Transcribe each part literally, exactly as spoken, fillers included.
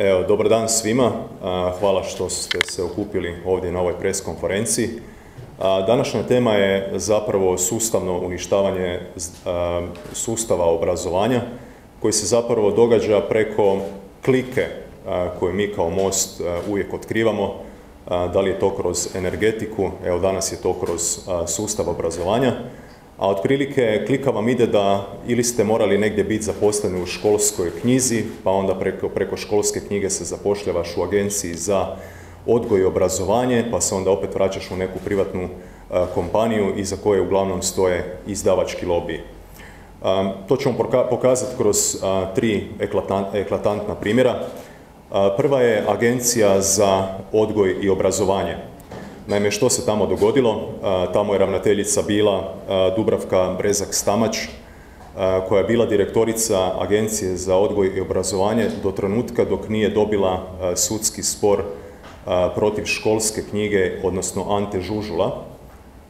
Evo, dobar dan svima, hvala što ste se okupili ovdje na ovoj preskonferenciji. Današnja tema je zapravo sustavno uništavanje sustava obrazovanja koji se zapravo događa preko klike koju mi kao Most uvijek otkrivamo, da li je to kroz energetiku, evo danas je to kroz sustav obrazovanja, a otprilike klika vam ide da ili ste morali negdje biti zaposleni u školskoj knjizi, pa onda preko, preko školske knjige se zapošljavaš u Agenciji za odgoj i obrazovanje, pa se onda opet vraćaš u neku privatnu a, kompaniju iza koje uglavnom stoje izdavački lobiji. A, to ćemo pokazati kroz a, tri eklatan, eklatantna primjera. A, prva je Agencija za odgoj i obrazovanje. Naime, što se tamo dogodilo? Tamo je ravnateljica bila Dubravka Brezak-Stamać, koja je bila direktorica Agencije za odgoj i obrazovanje do trenutka dok nije dobila sudski spor protiv školske knjige, odnosno Ante Žužula.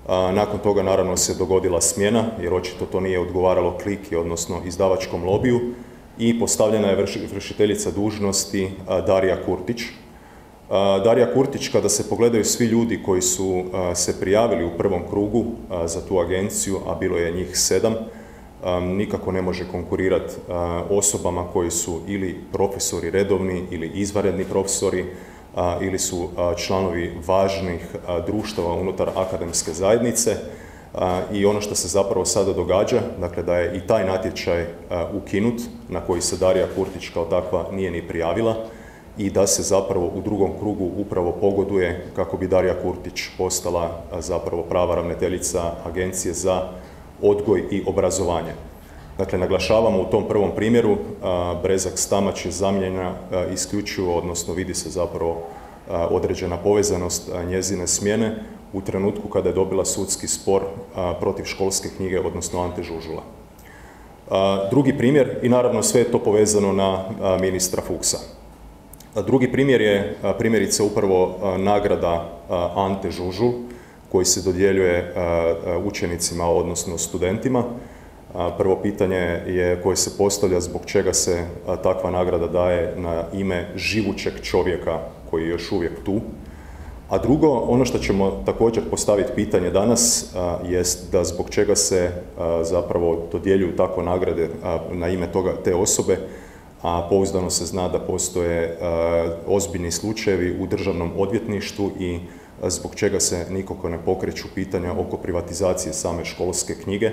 Nakon toga, naravno, se dogodila smjena, jer očito to nije odgovaralo kliki, odnosno izdavačkom lobiju, i postavljena je vršiteljica dužnosti Darija Kurtić. Darija Kurtić, kada se pogledaju svi ljudi koji su se prijavili u prvom krugu za tu agenciju, a bilo je njih sedam, nikako ne može konkurirati osobama koji su ili profesori redovni ili izvanredni profesori ili su članovi važnih društava unutar akademske zajednice. I ono što se zapravo sada događa, dakle da je i taj natječaj ukinut na koji se Darija Kurtić kao takva nije ni prijavila, i da se zapravo u drugom krugu upravo pogoduje kako bi Darija Kurtić postala zapravo prava ravnateljica Agencije za odgoj i obrazovanje. Dakle, naglašavamo u tom prvom primjeru, Brezak-Stamać je zamijenjena isključivo, odnosno vidi se zapravo određena povezanost njezine smjene u trenutku kada je dobila sudski spor protiv školske knjige, odnosno Ante Žužula. Drugi primjer, i naravno sve je to povezano na ministra Fuchsa. Drugi primjer je primjerice upravo nagrada Ante Žužul koji se dodjeljuje učenicima, odnosno studentima. Prvo pitanje je koje se postavlja zbog čega se takva nagrada daje na ime živućeg čovjeka koji je još uvijek tu. A drugo, ono što ćemo također postaviti pitanje danas jest da zbog čega se zapravo dodjeljuju tako nagrade na ime toga, te osobe, a pouzdano se zna da postoje ozbiljni slučajevi u državnom odvjetništvu i zbog čega se nikako ne pokreću pitanja oko privatizacije same školske knjige,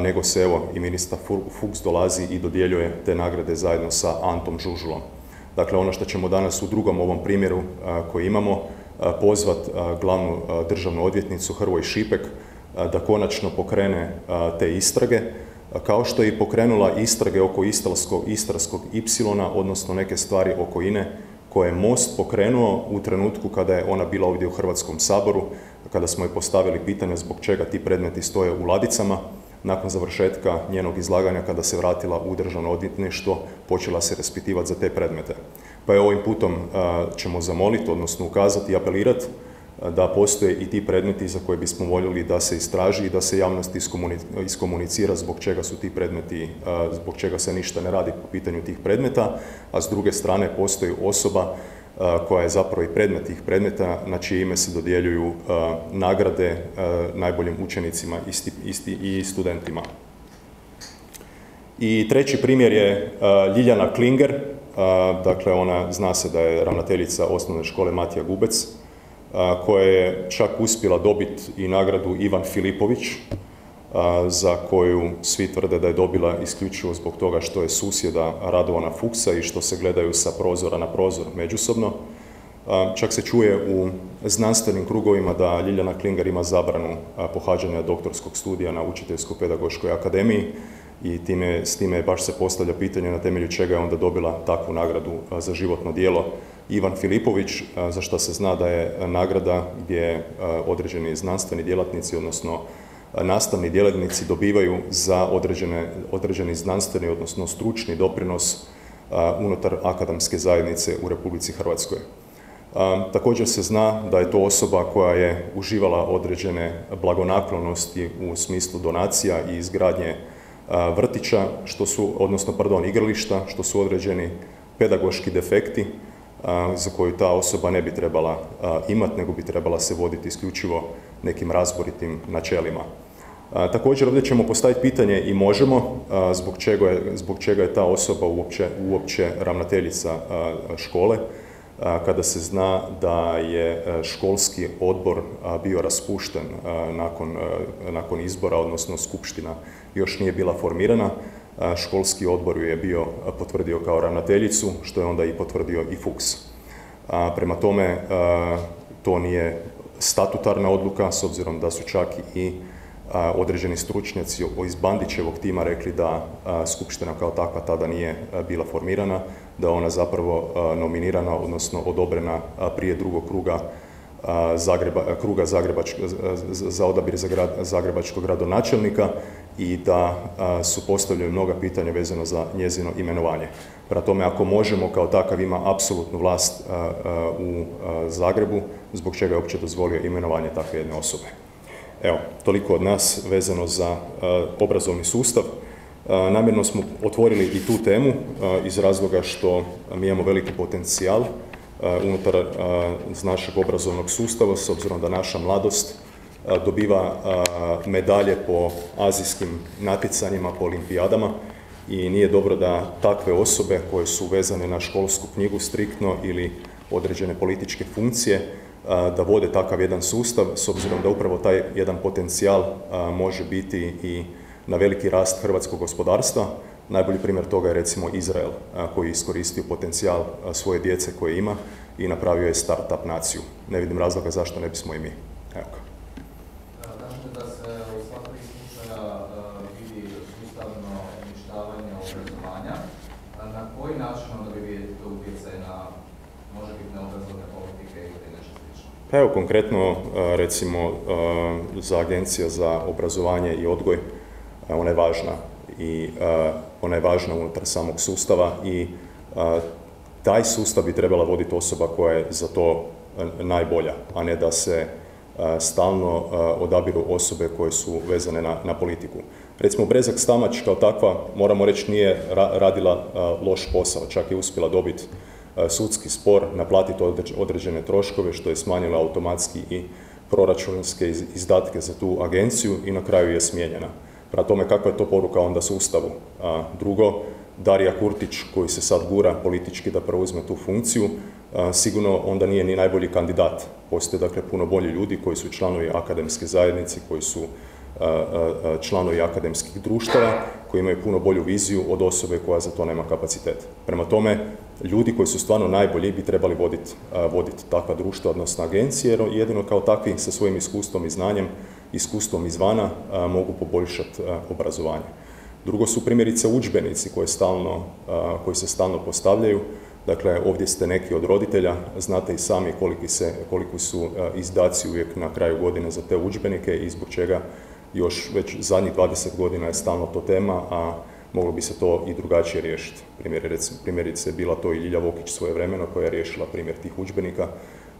nego se evo i ministar Fuchs dolazi i dodjeljuje te nagrade zajedno sa Antom Žužulom. Dakle, ono što ćemo danas u drugom ovom primjeru koji imamo pozvati glavnu državnu odvjetnicu Hrvoj Šipek da konačno pokrene te istrage, kao što je i pokrenula istrage oko Istarskog Ipsilona, odnosno neke stvari oko INE, koje je Most pokrenuo u trenutku kada je ona bila ovdje u Hrvatskom saboru, kada smo joj postavili pitanje zbog čega ti predmeti stoje u ladicama. Nakon završetka njenog izlaganja, kada se vratila u državno odvjetništvo, počela se raspitivati za te predmete. Pa je ovim putom ćemo zamoliti, odnosno ukazati i apelirati da postoje i ti predmeti za koje bismo voljeli da se istraži i da se javnost iskomunicira zbog čega su ti predmeti, zbog čega se ništa ne radi po pitanju tih predmeta, a s druge strane postoji osoba koja je zapravo i predmet tih predmeta, na čije ime se dodjeljuju nagrade najboljim učenicima i studentima. I treći primjer je Ljiljana Klinger, dakle ona zna se da je ravnateljica osnovne škole Matija Gubec, koja je čak uspjela dobiti i nagradu Ivan Filipović, za koju svi tvrde da je dobila isključivo zbog toga što je susjeda Radovana Fuchsa i što se gledaju sa prozora na prozor međusobno. Čak se čuje u znanstvenim krugovima da Ljiljana Klinger ima zabranu pohađanja doktorskog studija na Učiteljsko-pedagoškoj akademiji i time, s time baš se postavlja pitanje na temelju čega je onda dobila takvu nagradu za životno djelo Ivan Filipović, za što se zna da je nagrada gdje određeni znanstveni djelatnici, odnosno nastavni djelatnici, dobivaju za određene, određeni znanstveni, odnosno stručni doprinos unutar akademske zajednice u Republici Hrvatskoj. Također se zna da je to osoba koja je uživala određene blagonaklonosti u smislu donacija i izgradnje vrtića, što su, odnosno, pardon, igrališta, što su određeni pedagoški defekti za koju ta osoba ne bi trebala imati, nego bi trebala se voditi isključivo nekim razboritim načelima. Također ovdje ćemo postaviti pitanje i možemo zbog čega je, zbog čega je ta osoba uopće, uopće ravnateljica škole, kada se zna da je školski odbor bio raspušten nakon, nakon izbora, odnosno skupština još nije bila formirana. Školski odbor ju je bio potvrdio kao ravnateljicu, što je onda i potvrdio i Fuchs. Prema tome, to nije statutarna odluka, s obzirom da su čak i određeni stručnjaci iz Bandićevog tima rekli da skupština kao takva tada nije bila formirana, da je ona zapravo nominirana, odnosno odobrena prije drugog kruga Zagreba, kruga za odabir za grad, zagrebačkog gradonačelnika i da a, su postavljaju mnoga pitanja vezano za njezino imenovanje. Prema tome, ako možemo kao takav ima apsolutnu vlast a, a, u a, Zagrebu, zbog čega je uopće dozvolio imenovanje takve jedne osobe. Evo, toliko od nas vezano za a, obrazovni sustav. A, namjerno smo otvorili i tu temu a, iz razloga što mi imamo veliki potencijal unutar našeg obrazovnog sustava, s obzirom da naša mladost dobiva medalje po azijskim natjecanjima, po olimpijadama i nije dobro da takve osobe koje su vezane na školsku knjigu striktno ili određene političke funkcije da vode takav jedan sustav, s obzirom da upravo taj jedan potencijal može biti i na veliki rast hrvatskog gospodarstva. Najbolji primjer toga je recimo Izrael, koji je iskoristio potencijal svoje djece koje ima i napravio je start-up naciju. Ne vidim razloga zašto ne bismo i mi. Evo ga. Znači da se u sva tri slučaja vidi sustavno uništavanje obrazovanja. Na koji način onda vi vidite utjecaj na možebitne obrazovne politike ili nešto slično? Pa evo, konkretno recimo za Agencija za obrazovanje i odgoj, ona je važna. i uh, ona je važna unutar samog sustava i uh, taj sustav bi trebala voditi osoba koja je za to najbolja, a ne da se uh, stalno uh, odabiru osobe koje su vezane na, na politiku. Recimo Brezak-Stamać kao takva, moramo reći, nije ra radila uh, loš posao, čak je uspjela dobiti uh, sudski spor, naplatiti određene troškove, što je smanjilo automatski i proračunske izdatke za tu agenciju i na kraju je smijenjena. Prema tome, kakva je to poruka onda sustavu? Drugo, Darija Kurtić, koji se sad gura politički da preuzme tu funkciju, sigurno onda nije ni najbolji kandidat. Postoje dakle puno bolji ljudi koji su članovi akademske zajednice, koji su članovi akademskih društava, koji imaju puno bolju viziju od osobe koja za to nema kapacitet. Prema tome, ljudi koji su stvarno najbolji bi trebali voditi vodit takva društva, odnosno agencije, jer jedino kao takvi sa svojim iskustvom i znanjem, iskustvom izvana, a, mogu poboljšati a, obrazovanje. Drugo su primjerice udžbenici koji stalno, a, koji se stalno postavljaju. Dakle, ovdje ste neki od roditelja, znate i sami koliki, se, koliki su a, izdaci uvijek na kraju godine za te udžbenike i zbog čega još već zadnjih dvadeset godina je stalno to tema, a moglo bi se to i drugačije riješiti. Primjerice, primjerice je bila to i Ljilja Vokić svojevremeno koja je riješila primjer tih udžbenika,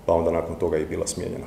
pa onda nakon toga je bila smijenjena.